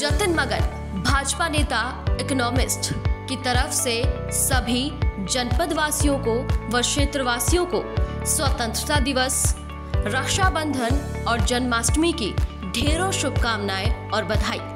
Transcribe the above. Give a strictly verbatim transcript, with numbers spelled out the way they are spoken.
जतिन मगन, भाजपा नेता इकोनॉमिस्ट की तरफ से सभी जनपद वासियों को व क्षेत्रवासियों को स्वतंत्रता दिवस, रक्षाबंधन और जन्माष्टमी की ढेरों शुभकामनाएं और बधाई।